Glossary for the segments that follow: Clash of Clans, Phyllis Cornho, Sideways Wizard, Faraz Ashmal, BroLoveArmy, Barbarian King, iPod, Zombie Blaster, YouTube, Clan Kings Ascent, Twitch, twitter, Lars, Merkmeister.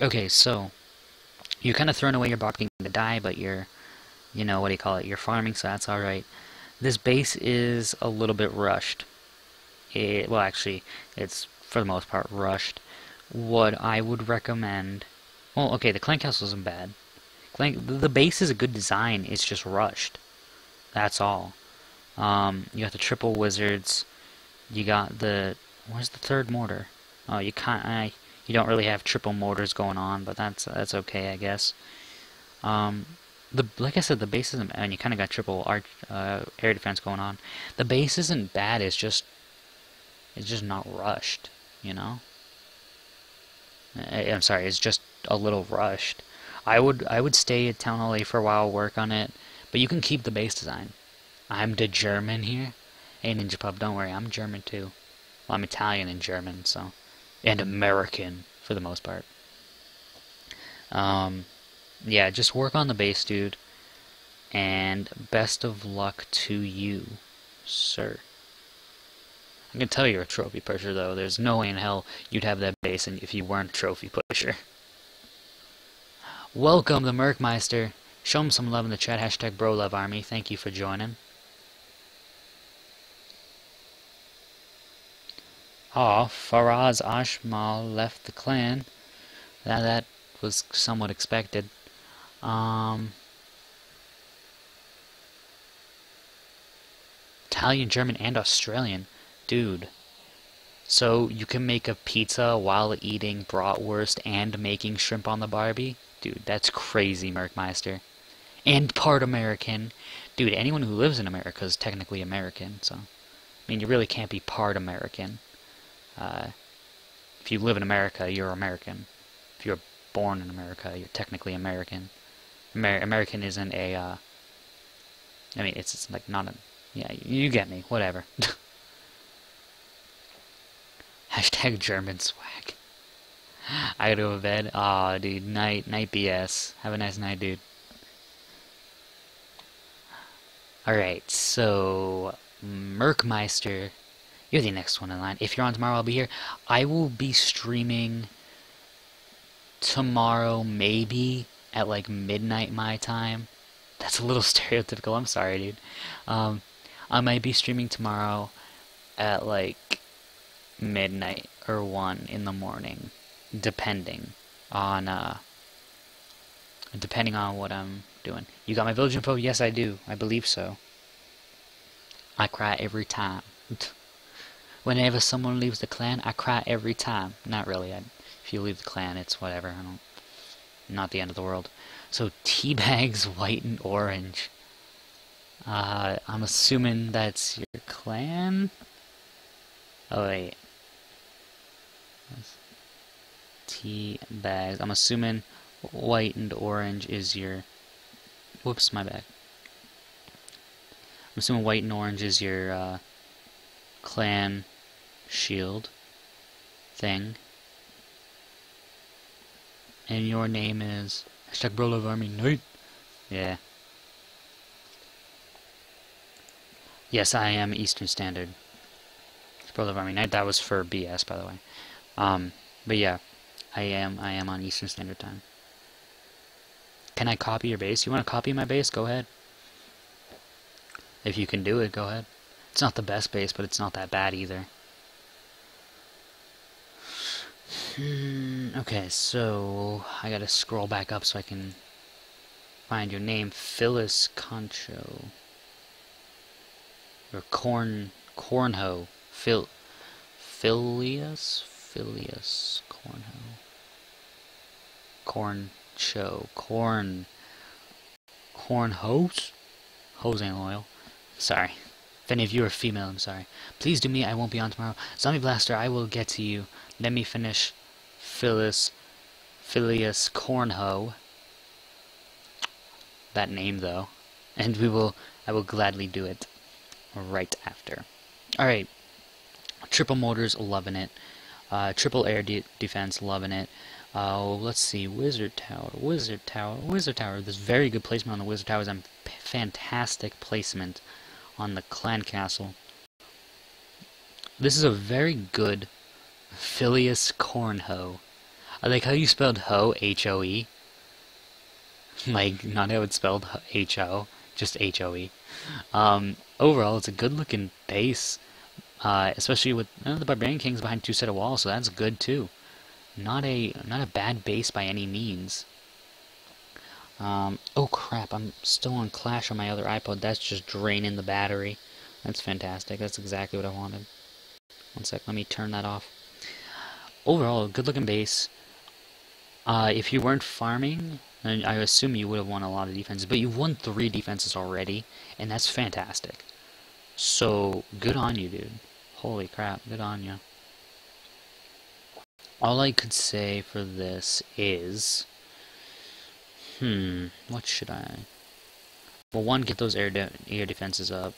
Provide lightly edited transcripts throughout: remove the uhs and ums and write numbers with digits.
Okay, so you're kind of throwing away your barking to die, but you're, you know, what do you call it? You're farming, so that's all right. This base is a little bit rushed. Well, actually, it's for the most part rushed. What I would recommend, well, okay, the clan castle isn't bad. The base is a good design. It's just rushed. That's all. You got the triple wizards. You got the, where's the third mortar? Oh, you can't. You don't really have triple mortars going on, but that's okay, I guess. Like I said, the base isn't, and you kind of got triple air defense going on. The base isn't bad. It's just not rushed, you know? I'm sorry, it's just a little rushed. I would stay at Town Hall A for a while, work on it, but you can keep the base design. I'm the German here. Hey, Ninja Pub, don't worry, I'm German too. Well, I'm Italian and German, so, and American for the most part. Yeah, just work on the base, dude, and best of luck to you, sir. I can tell you're a trophy pusher, though. There's no way in hell you'd have that base if you weren't a trophy pusher. Welcome, the Merkmeister. Show him some love in the chat. Hashtag BroLoveArmy. Thank you for joining. Aw, Faraz Ashmal left the clan. That was somewhat expected. Italian, German, and Australian. Dude, so you can make a pizza while eating bratwurst and making shrimp on the Barbie? Dude, that's crazy, Merkmeister. And part American. Dude, anyone who lives in America is technically American, so... I mean, you really can't be part American. If you live in America, you're American. If you're born in America, you're technically American. American isn't a, I mean, it's like not a... Yeah, you get me. Whatever. Hashtag German swag. I gotta go to bed. Aw, dude. Night BS. Have a nice night, dude. Alright, so... Merkmeister. You're the next one in line. If you're on tomorrow, I'll be here. I will be streaming tomorrow, maybe, at like midnight my time. That's a little stereotypical. I'm sorry, dude. I might be streaming tomorrow at like... midnight or 1 in the morning, depending on what I'm doing. You got my village info? Yes, I do. I believe so. I cry every time. Whenever someone leaves the clan, I cry every time. Not really. If you leave the clan, it's whatever. Not the end of the world. So Teabag's white and orange. I'm assuming that's your clan. Oh wait. Tea bags. I'm assuming white and orange is your... Whoops, my bad. I'm assuming white and orange is your clan shield thing. And your name is hashtag BroLoveArmy Knight. Yeah. Yes, I am Eastern Standard. BroLoveArmy Knight. That was for BS, by the way. But yeah, I am on Eastern Standard Time. Can I copy your base? You want to copy my base? Go ahead. If you can do it, go ahead. It's not the best base, but it's not that bad either. Okay, so I gotta scroll back up so I can find your name, Phyllis Cornho or Cornho. Phyllis Cornho. Cornhose? Hose ain't loyal. Sorry. If any of you are female, I'm sorry. Please do me, I won't be on tomorrow. Zombie Blaster, I will get to you. Let me finish Phyllis Cornho. That name though. And I will gladly do it right after. Alright. Triple mortars, loving it. Triple air defense, loving it. Let's see, wizard tower. There's very good placement on the wizard towers and fantastic placement on the clan castle. This is a very good Phyllis Cornho. I like how you spelled hoe, H-O-E. Like, not how it's spelled H-O, just H-O-E. Overall, it's a good-looking base, especially with the Barbarian King's behind two set of walls, so that's good too. Not a bad base by any means. Oh crap, I'm still on Clash on my other iPod. That's just draining the battery. That's fantastic. That's exactly what I wanted. One sec, let me turn that off. Overall, good looking base. If you weren't farming, then I assume you would have won a lot of defenses, but you've won 3 defenses already, and that's fantastic. So, good on you, dude. Holy crap, good on you. All I could say for this is... what should I... Well, one, get those air defenses up.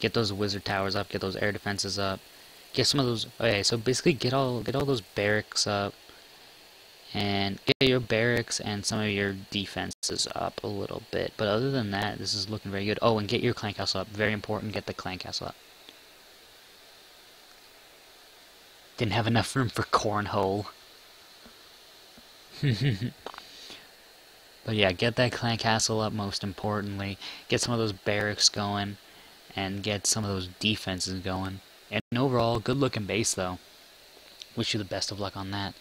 Get those wizard towers up, get those air defenses up. Get some of those... Okay, so basically get all those barracks up. And get your barracks and some of your defenses up a little bit. But other than that, this is looking very good. Oh, and get your clan castle up. Very important, get the clan castle up. Didn't have enough room for cornhole. But yeah, get that clan castle up most importantly. Get some of those barracks going. And get some of those defenses going. And overall, good looking base though. Wish you the best of luck on that.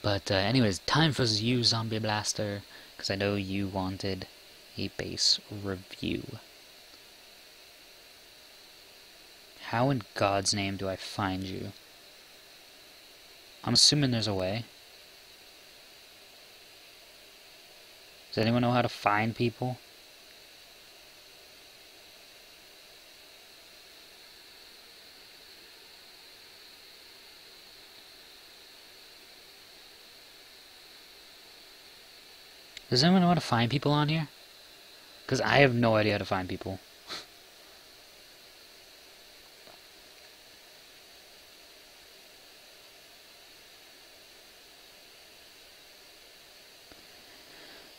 But anyways, time for you, Zombie Blaster. Because I know you wanted a base review. How in God's name do I find you? I'm assuming there's a way. Does anyone know how to find people? Does anyone know how to find people on here? Because I have no idea how to find people.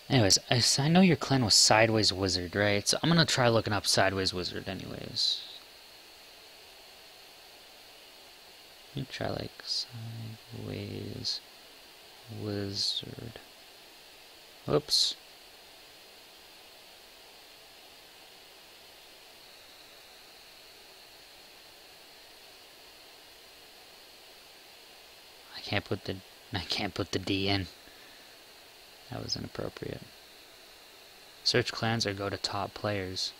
Anyways, I know your clan was Sideways Wizard, right? So I'm going to try looking up Sideways Wizard anyways. Let me try like Sideways Wizard. Oops. I can't put the D in. That was inappropriate. Search clans or go to top players.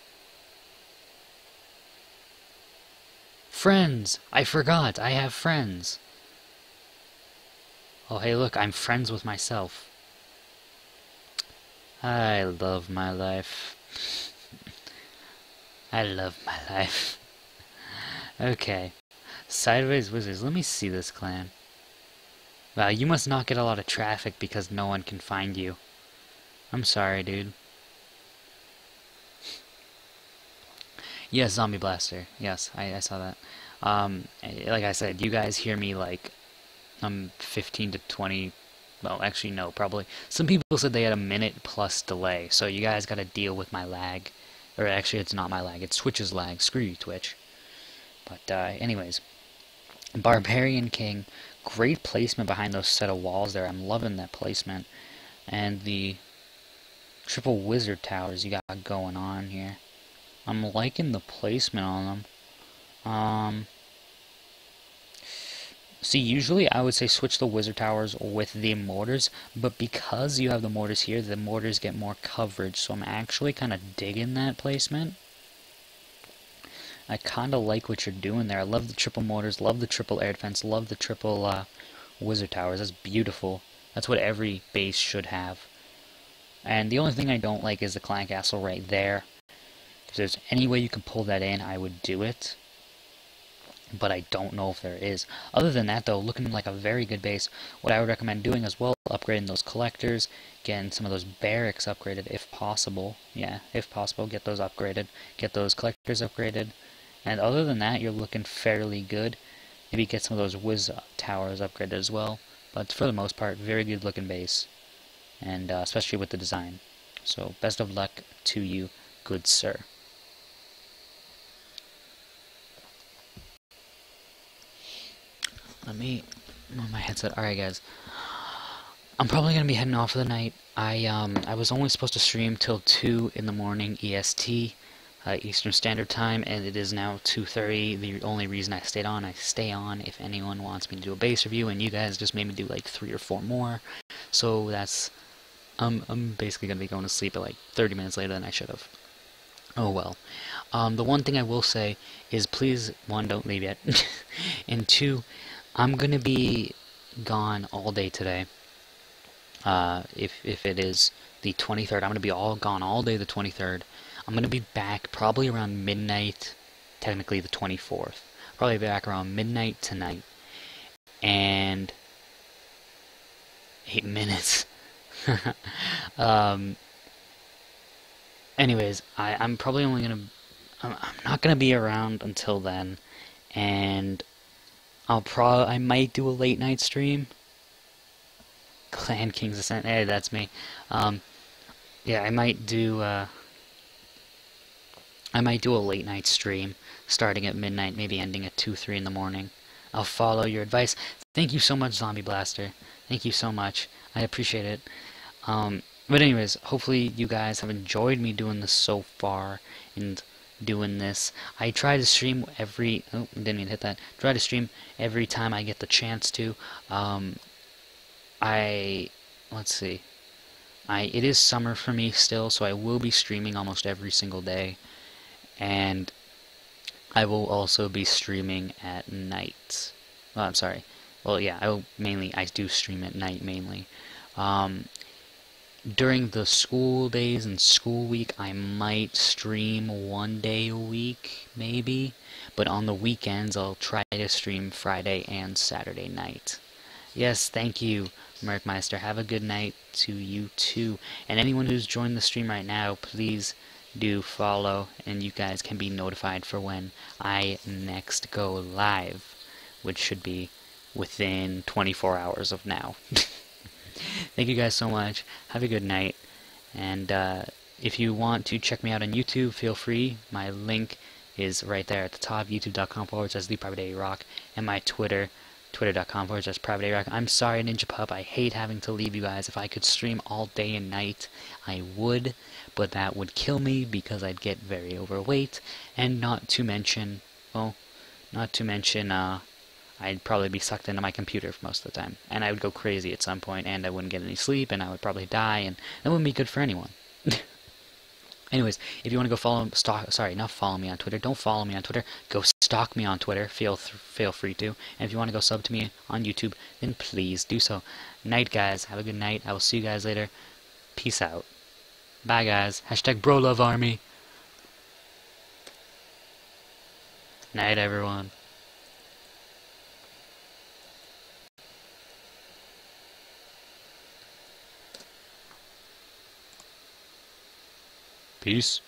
Friends! I forgot! I have friends! Oh hey look, I'm friends with myself. I love my life. I love my life. Okay. Sideways Wizards. Let me see this clan. Wow, you must not get a lot of traffic because no one can find you. I'm sorry, dude. Yes, Zombie Blaster. Yes, I saw that. Like I said, you guys hear me like... I'm 15 to 20... Well, actually, no, probably. Some people said they had a minute-plus delay, so you guys gotta deal with my lag. Or actually, it's not my lag, it's Twitch's lag. Screw you, Twitch. But, anyways. Barbarian King. Great placement behind those set of walls there. I'm loving that placement. And the triple wizard towers you got going on here. I'm liking the placement on them. See, usually I would say switch the wizard towers with the mortars, but because you have the mortars here, the mortars get more coverage, so I'm actually kind of digging that placement. I kind of like what you're doing there. I love the triple mortars, love the triple air defense, love the triple wizard towers. That's beautiful. That's what every base should have. And the only thing I don't like is the clan castle right there. If there's any way you can pull that in, I would do it. But I don't know if there is. Other than that, though, looking like a very good base. What I would recommend doing as well, upgrading those collectors, getting some of those barracks upgraded, if possible. Yeah, if possible, get those upgraded, get those collectors upgraded. And other than that, you're looking fairly good. Maybe get some of those whiz towers upgraded as well. But for the most part, very good looking base. And especially with the design. So, best of luck to you, good sir. Let me... my headset. Alright guys. I'm probably gonna be heading off for the night. I was only supposed to stream till 2 in the morning EST, Eastern Standard Time, and it is now 2:30. The only reason I stayed on, I stay on if anyone wants me to do a base review, and you guys just made me do like 3 or 4 more. So that's, I'm basically gonna be going to sleep at like 30 minutes later than I should have. Oh well. The one thing I will say is, please, 1, don't leave yet, and 2, I'm gonna be gone all day today. If it is the 23rd, I'm gonna be gone all day the 23rd. I'm gonna be back probably around midnight, technically the 24th. Probably back around midnight tonight, and 8 minutes. Anyways, I'm probably only gonna, I'm not gonna be around until then, and I might do a late night stream. Clan Kings Ascent, hey, that's me. Yeah, I might do a late night stream, starting at midnight, maybe ending at 2, 3 in the morning. I'll follow your advice. Thank you so much, Zombie Blaster. Thank you so much. I appreciate it. But anyways, hopefully you guys have enjoyed me doing this so far, and doing this. I try to stream every, oh, didn't even hit that. Try to stream every time I get the chance to. Let's see. It is summer for me still, so I will be streaming almost every single day, and I will also be streaming at night. Oh, I'm sorry. Well, yeah, I do stream at night mainly. During the school days and school week, I might stream 1 day a week, maybe. But on the weekends, I'll try to stream Friday and Saturday night. Yes, thank you, Merkmeister. Have a good night to you, too. And anyone who's joined the stream right now, please do follow. And you guys can be notified for when I next go live, which should be within 24 hours of now. Thank you guys so much. Have a good night. And if you want to check me out on YouTube, feel free. My link is right there at the top, youtube.com/theprivateaerock, and my Twitter, twitter.com/privateaerock. I'm sorry, Ninja Pup. I hate having to leave you guys. If I could stream all day and night, I would, but that would kill me because I'd get very overweight, and not to mention, I'd probably be sucked into my computer for most of the time, and I would go crazy at some point, and I wouldn't get any sleep, and I would probably die, and that wouldn't be good for anyone. Anyways, if you want to go not follow me on Twitter, don't follow me on Twitter, go stalk me on Twitter, feel free to, and if you want to go sub to me on YouTube, then please do so. Night, guys, have a good night, I will see you guys later, peace out, bye guys, #BroLoveArmy, night everyone. Peace.